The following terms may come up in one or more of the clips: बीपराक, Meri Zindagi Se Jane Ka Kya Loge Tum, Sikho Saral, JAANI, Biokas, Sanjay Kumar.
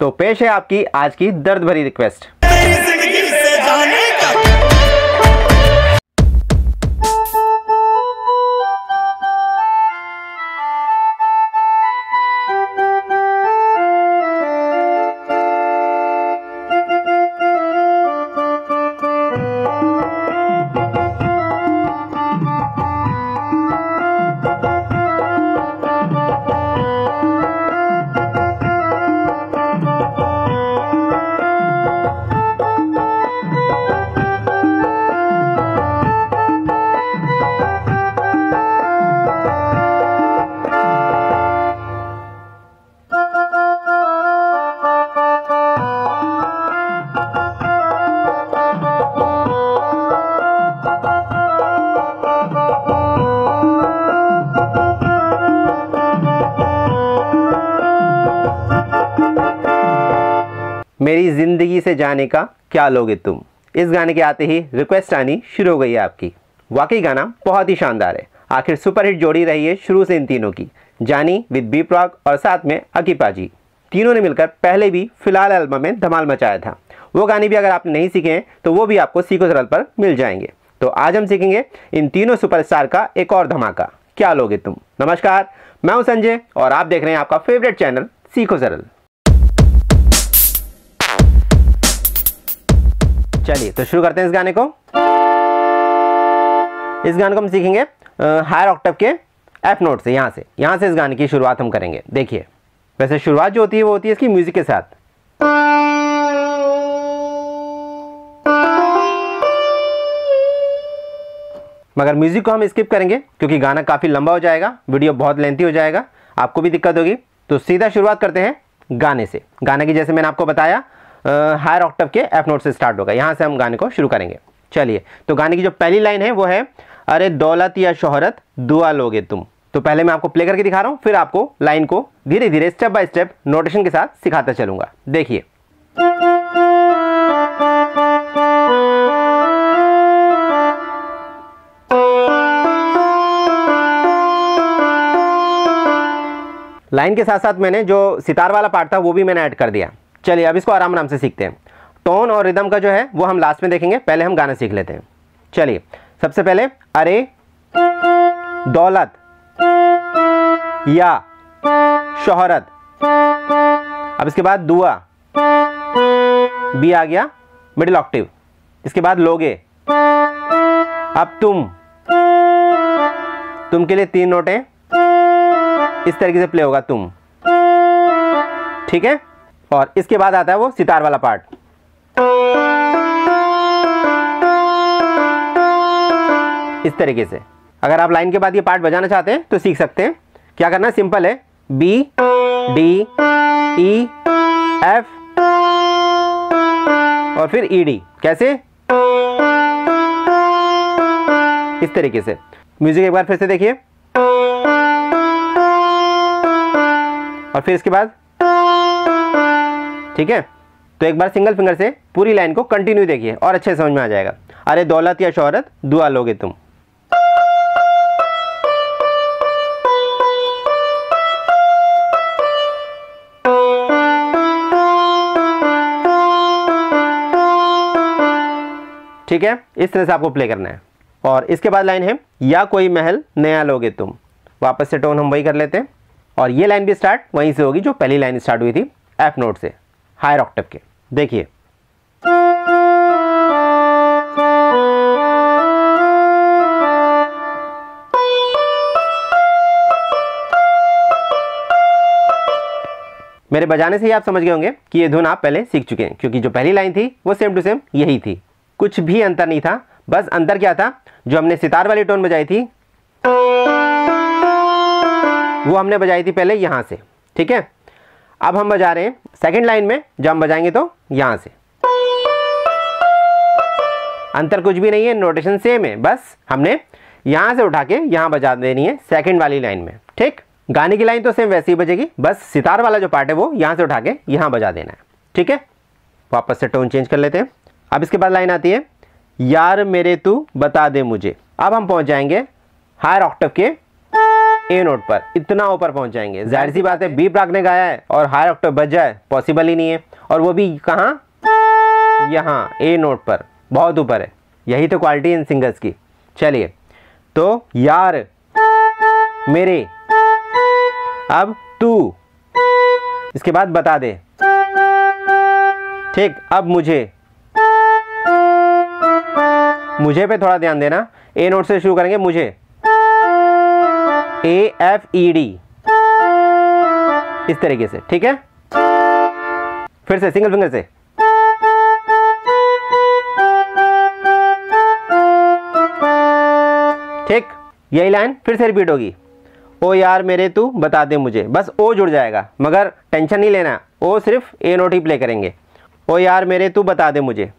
तो पेश है आपकी आज की दर्द भरी रिक्वेस्ट। मेरी ज़िंदगी से जाने का क्या लोगे तुम, इस गाने के आते ही रिक्वेस्ट आनी शुरू हो गई है आपकी। वाकई गाना बहुत ही शानदार है। आखिर सुपरहिट जोड़ी रही है शुरू से इन तीनों की, जानी विद बीपराक और साथ में अकीपाजी। तीनों ने मिलकर पहले भी फिलहाल एल्बम में धमाल मचाया था। वो गाने भी अगर आपने नहीं सीखे हैं तो वो भी आपको सीखो सरल पर मिल जाएंगे। तो आज हम सीखेंगे इन तीनों सुपरस्टार का एक और धमाका, क्या लोगे तुम। नमस्कार, मैं हूँ संजय और आप देख रहे हैं आपका फेवरेट चैनल सीखो सरल। चलिए तो शुरू करते हैं इस गाने को। इस गाने को हम सीखेंगे हायर ऑक्टेव के एफ नोट से। यहाँ से इस गाने की शुरुआत हम करेंगे। देखिए, वैसे शुरुआत जो होती है वो होती है इसकी म्यूजिक के साथ। मगर म्यूजिक को हम स्किप करेंगे क्योंकि गाना काफी लंबा हो जाएगा, वीडियो बहुत लेंथी हो जाएगा, आपको भी दिक्कत होगी। तो सीधा शुरुआत करते हैं गाने से। गाने की जैसे मैंने आपको बताया हायर ऑक्टेव के एफ नोट से स्टार्ट होगा। यहाँ से हम गाने को शुरू करेंगे। चलिए, तो गाने की जो पहली लाइन है वो है अरे दौलत या शोहरत दुआ लोगे तुम। तो पहले मैं आपको प्ले करके दिखा रहा हूँ, फिर आपको लाइन को धीरे धीरे स्टेप बाय स्टेप नोटेशन के साथ सिखाता चलूँगा। देखिए, लाइन के साथ साथ मैंने जो सितार वाला पार्ट था वो भी मैंने ऐड कर दिया। चलिए, अब इसको आराम आराम से सीखते हैं। टोन और रिदम का जो है वो हम लास्ट में देखेंगे, पहले हम गाना सीख लेते हैं। चलिए, सबसे पहले अरे दौलत या शोहरत, अब इसके बाद दुआ, बी आ गया मिडिल ऑक्टेव, इसके बाद लोगे, अब तुम के लिए तीन नोटें इस तरीके से प्ले होगा, तुम, ठीक है। और इसके बाद आता है वो सितार वाला पार्ट। इस तरीके से अगर आप लाइन के बाद ये पार्ट बजाना चाहते हैं तो सीख सकते हैं। क्या करना है? सिंपल है, बी डी ई एफ और फिर ई डी। कैसे? इस तरीके से। म्यूजिक एक बार फिर से देखिए और फिर इसके बाद, ठीक है। तो एक बार सिंगल फिंगर से पूरी लाइन को कंटिन्यू देखिए और अच्छे समझ में आ जाएगा। अरे दौलत या शोहरत दुआ लोगे तुम। ठीक है, इस तरह से आपको प्ले करना है। और इसके बाद लाइन है या कोई महल नया लोगे तुम। वापस से टोन हम वही कर लेते हैं और ये लाइन भी स्टार्ट वहीं से होगी जो पहली लाइन स्टार्ट हुई थी एफ नोट से हायर ऑक्टेव के। देखिए, मेरे बजाने से ही आप समझ गए होंगे कि ये धुन आप पहले सीख चुके हैं क्योंकि जो पहली लाइन थी वो सेम टू सेम यही थी, कुछ भी अंतर नहीं था। बस अंतर क्या था, जो हमने सितार वाली टोन बजाई थी वो हमने बजाई थी पहले यहाँ से, ठीक है। अब हम बजा रहे हैं सेकंड लाइन में, जब हम बजाएंगे तो यहाँ से। अंतर कुछ भी नहीं है, नोटेशन सेम है, बस हमने यहाँ से उठा के यहाँ बजा देनी है सेकंड वाली लाइन में, ठीक। गाने की लाइन तो सेम वैसे ही बजेगी, बस सितार वाला जो पार्ट है वो यहाँ से उठा के यहाँ बजा देना है, ठीक है। वापस से टोन चेंज कर लेते हैं। अब इसके बाद लाइन आती है यार मेरे तू बता दे मुझे। अब हम पहुँच जाएंगे हायर ऑक्टेव के ए नोट पर इतना ऊपर पहुंच जाएंगे। जाहिर सी बात है बीप्राक ने गाया है और हायर ऑक्टेव बज जाए पॉसिबल ही नहीं है, और वो भी कहाँ, यहाँ ए नोट पर बहुत ऊपर है। यही तो क्वालिटी इन सिंगर्स की। चलिए तो यार मेरे, अब तू, इसके बाद बता दे, ठीक, अब मुझे, मुझे पे थोड़ा ध्यान देना। ए नोट से शुरू करेंगे मुझे, ए एफ ई डी, इस तरीके से, ठीक है। फिर से सिंगल फिंगर से, ठीक, यही लाइन फिर से रिपीट होगी। ओ यार मेरे तू बता दे मुझे, बस ओ जुड़ जाएगा, मगर टेंशन नहीं लेना, ओ सिर्फ ए नोट ही प्ले करेंगे। ओ यार मेरे तू बता दे मुझे,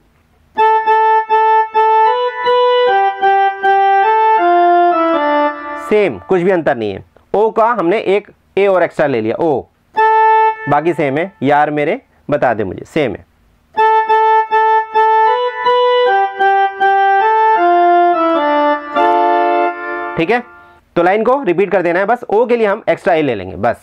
सेम, कुछ भी अंतर नहीं है। ओ का हमने एक ए और एक्स्ट्रा ले लिया, ओ, बाकी सेम है। यार मेरे बता दे मुझे सेम है। ठीक है, तो लाइन को रिपीट कर देना है, बस ओ के लिए हम एक्स्ट्रा ए ले लेंगे बस।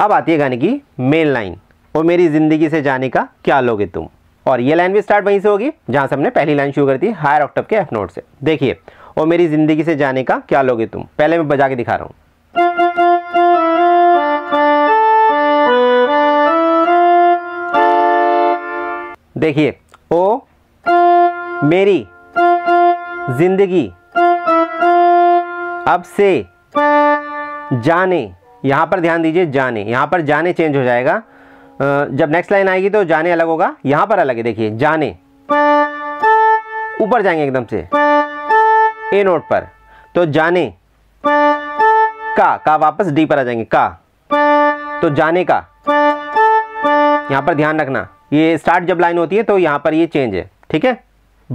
अब आती है गाने की मेन लाइन, ओ मेरी ज़िंदगी से जाने का क्या लोगे तुम, और ये लाइन भी स्टार्ट वहीं से होगी जहाँ से हमने पहली लाइन शुरू कर दी हायर ऑक्टेव के एफ नोट से। देखिए, ओ मेरी ज़िंदगी से जाने का क्या लोगे तुम, पहले मैं बजा के दिखा रहा हूँ। देखिए, ओ मेरी जिंदगी, अब से जाने, यहाँ पर ध्यान दीजिए जाने, यहाँ पर जाने चेंज हो जाएगा, जब नेक्स्ट लाइन आएगी तो जाने अलग होगा, यहाँ पर अलग है। देखिए जाने, ऊपर जाएंगे एकदम से ए नोट पर, तो जाने का वापस डी पर आ जाएंगे, का, तो जाने का, यहाँ पर ध्यान रखना। ये स्टार्ट जब लाइन होती है तो यहाँ पर ये चेंज है, ठीक है।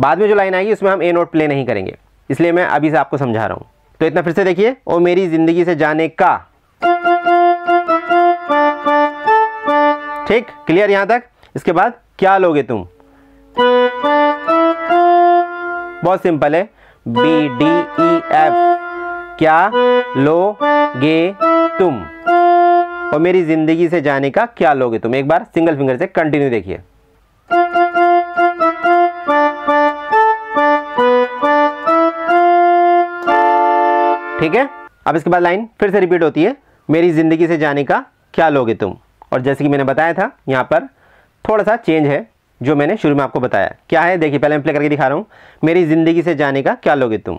बाद में जो लाइन आएगी उसमें हम ए नोट प्ले नहीं करेंगे, इसलिए मैं अभी से आपको समझा रहा हूँ। तो इतना फिर से देखिए, ओ मेरी ज़िंदगी से जाने का, ठीक, क्लियर यहाँ तक। इसके बाद क्या लोगे तुम, बहुत सिंपल है, बी डी ई एफ, क्या लोगे तुम, और मेरी ज़िंदगी से जाने का क्या लोगे तुम। एक बार सिंगल फिंगर से कंटिन्यू देखिए। ठीक है, अब इसके बाद लाइन फिर से रिपीट होती है, मेरी ज़िंदगी से जाने का क्या लोगे तुम, और जैसे कि मैंने बताया था यहाँ पर थोड़ा सा चेंज है जो मैंने शुरू में आपको बताया। क्या है देखिए, पहले मैं प्ले करके दिखा रहा हूँ, मेरी ज़िंदगी से जाने का क्या लोगे तुम,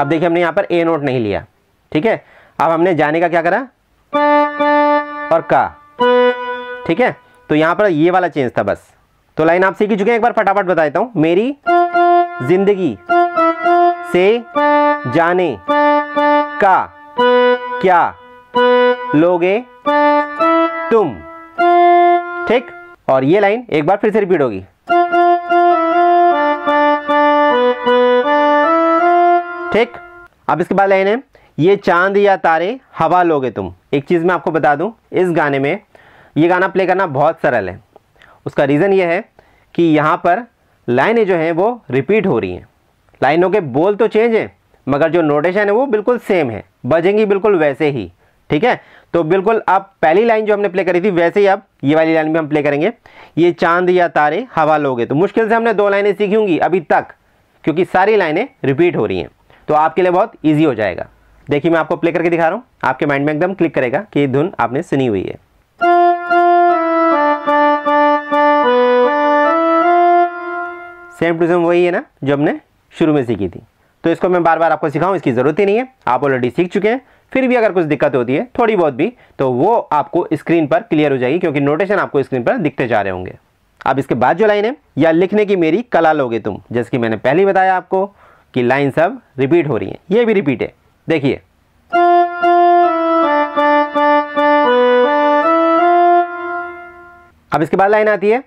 अब देखिए हमने यहाँ पर ए नोट नहीं लिया, ठीक है। अब हमने जाने का क्या करा और का, ठीक है, तो यहाँ पर ये वाला चेंज था बस। तो लाइन आप सीख ही चुके हैं, एक बार फटाफट बता देता हूँ, मेरी जिंदगी से जाने का क्या लोगे तुम, ठीक, और ये लाइन एक बार फिर से रिपीट होगी, ठीक। अब इसके बाद लाइन है, ये चांद या तारे हवा लोगे तुम। एक चीज़ मैं आपको बता दूं, इस गाने में ये गाना प्ले करना बहुत सरल है। उसका रीज़न ये है कि यहाँ पर लाइनें जो हैं वो रिपीट हो रही हैं, लाइनों के बोल तो चेंज हैं मगर जो नोटेशन है वो बिल्कुल सेम है, बजेंगी बिल्कुल वैसे ही, ठीक है। तो बिल्कुल आप पहली लाइन जो हमने प्ले करी थी वैसे ही अब ये वाली लाइन भी हम प्ले करेंगे, ये चांद या तारे हवा लोगे। तो मुश्किल से हमने दो लाइनें सीखी होंगी अभी तक, क्योंकि सारी लाइनें रिपीट हो रही हैं, तो आपके लिए बहुत ईजी हो जाएगा। देखिए मैं आपको प्ले करके दिखा रहा हूँ, आपके माइंड में एकदम क्लिक करेगा कि धुन आपने सुनी हुई है। सेम टू सेम वही है ना जो हमने शुरू में सीखी थी, तो इसको मैं बार बार आपको सिखाऊं इसकी ज़रूरत ही नहीं है, आप ऑलरेडी सीख चुके हैं। फिर भी अगर कुछ दिक्कत होती है थोड़ी बहुत भी, तो वो आपको स्क्रीन पर क्लियर हो जाएगी, क्योंकि नोटेशन आपको स्क्रीन पर दिखते जा रहे होंगे। अब इसके बाद जो लाइन है, या लिखने की मेरी कला लोगे तुम, जैसे कि मैंने पहले बताया आपको कि लाइन सब रिपीट हो रही हैं, ये भी रिपीट है। देखिए अब इसके बाद लाइन आती है,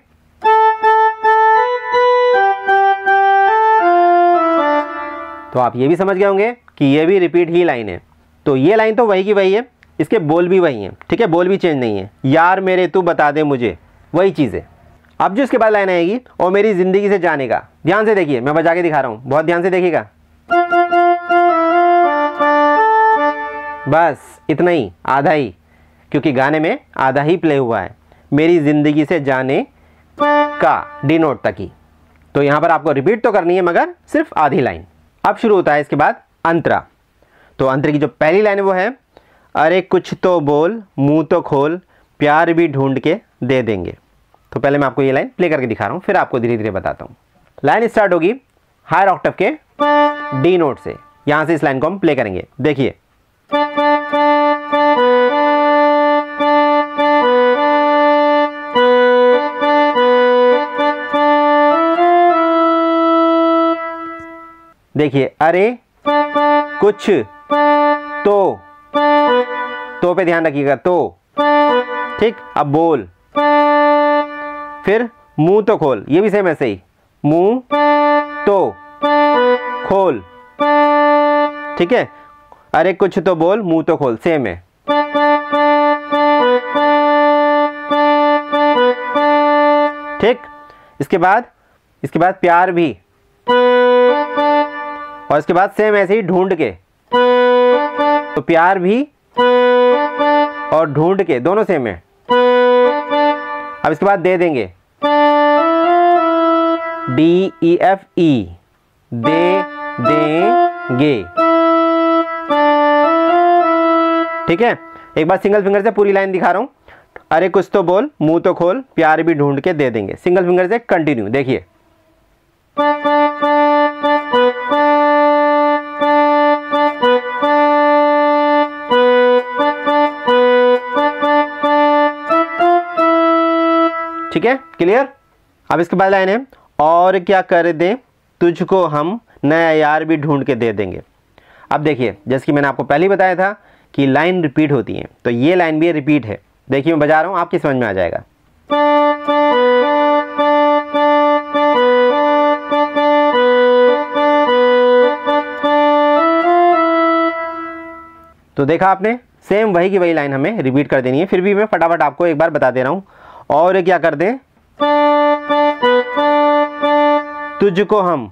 तो आप ये भी समझ गए होंगे कि ये भी रिपीट ही लाइन है। तो ये लाइन तो वही की वही है, इसके बोल भी वही हैं, ठीक है, बोल भी चेंज नहीं है। यार मेरे तू बता दे मुझे, वही चीज़ है। अब जो इसके बाद लाइन आएगी और मेरी जिंदगी से जाने का, ध्यान से देखिए, मैं बजा के दिखा रहा हूँ, बहुत ध्यान से देखिएगा। बस इतना ही, आधा ही, क्योंकि गाने में आधा ही प्ले हुआ है, मेरी ज़िंदगी से जाने का डी नोट तक ही। तो यहाँ पर आपको रिपीट तो करनी है मगर सिर्फ आधी लाइन। अब शुरू होता है इसके बाद अंतरा। तो अंतरे की जो पहली लाइन है वो है, अरे कुछ तो बोल, मुँह तो खोल, प्यार भी ढूंढ के दे देंगे। तो पहले मैं आपको ये लाइन प्ले करके दिखा रहा हूँ, फिर आपको धीरे धीरे बताता हूँ। लाइन स्टार्ट होगी हायर ऑक्टेव के डी नोट से, यहाँ से इस लाइन को हम प्ले करेंगे। देखिए, देखिए, अरे कुछ तो पे ध्यान रखिएगा, तो ठीक। अब बोल, फिर मुंह तो खोल, ये भी सेम ऐसे ही, मुंह तो खोल, ठीक है। अरे कुछ तो बोल, मुंह तो खोल, सेम है। ठीक, इसके बाद प्यार भी, और इसके बाद सेम ऐसे ही ढूंढ के। तो प्यार भी और ढूंढ के दोनों सेम है। अब इसके बाद दे देंगे, डी ई एफ ई, दे देंगे, ठीक है। एक बार सिंगल फिंगर से पूरी लाइन दिखा रहा हूँ, अरे कुछ तो बोल, मुंह तो खोल, प्यार भी ढूंढ के दे देंगे। सिंगल फिंगर से कंटिन्यू, देखिए। ठीक है, क्लियर। अब इसके बाद लाइन है, और क्या कर दे तुझको हम, नया यार भी ढूंढ के दे देंगे। अब देखिए, जैसे कि मैंने आपको पहले ही बताया था कि लाइन रिपीट होती है, तो ये लाइन भी रिपीट है। देखिए मैं बजा रहा हूँ, आपकी समझ में आ जाएगा। तो देखा आपने, सेम वही की वही लाइन हमें रिपीट कर देनी है। फिर भी मैं फटाफट आपको एक बार बता दे रहा हूँ, और क्या कर दें तुझको हम,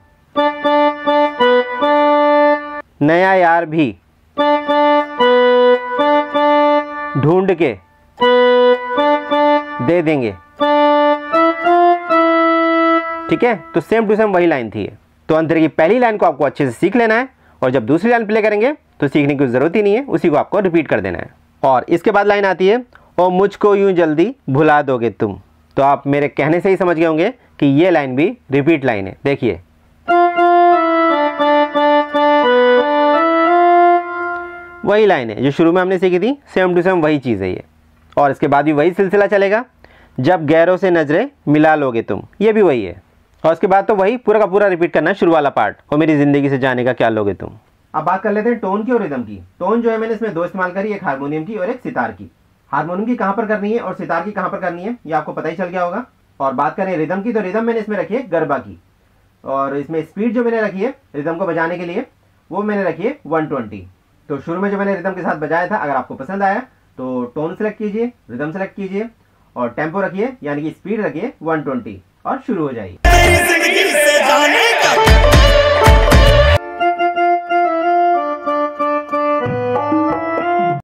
नया यार भी ढूंढ के दे देंगे, ठीक है। तो सेम टू सेम वही लाइन थी। तो अंतरे की पहली लाइन को आपको अच्छे से सीख लेना है, और जब दूसरी लाइन प्ले करेंगे तो सीखने की ज़रूरत ही नहीं है, उसी को आपको रिपीट कर देना है। और इसके बाद लाइन आती है, और मुझको यूं जल्दी भुला दोगे तुम। तो आप मेरे कहने से ही समझ गए होंगे कि ये लाइन भी रिपीट लाइन है। देखिए, वही लाइन है जो शुरू में हमने सीखी थी, सेम टू सेम वही चीज़ है ये। और इसके बाद भी वही सिलसिला चलेगा, जब गैरों से नजरें मिला लोगे तुम, ये भी वही है। और उसके बाद तो वही पूरा का पूरा रिपीट करना, शुरू वाला पार्ट, और मेरी ज़िंदगी से जाने का क्या लोगे तुम। अब बात कर लेते हैं टोन की और रिदम की। टोन जो है मैंने इसमें दो इस्तेमाल करी, एक हारमोनियम की और एक सितार की। हारमोनियम की कहाँ पर करनी है और सितार की कहाँ पर करनी है, ये आपको पता ही चल गया होगा। और बात करें रिदम की, तो रिदम मैंने इसमें रखी है गरबा की, और इसमें स्पीड जो मैंने रखी है रिदम को बजाने के लिए, वो मैंने रखी है 120। तो शुरू में जो मैंने रिदम के साथ बजाया था, अगर आपको पसंद आया तो टोन सेलेक्ट कीजिए, रिदम सेलेक्ट कीजिए, और टेम्पो रखिए यानी कि स्पीड रखिए 120, और शुरू हो जाइए।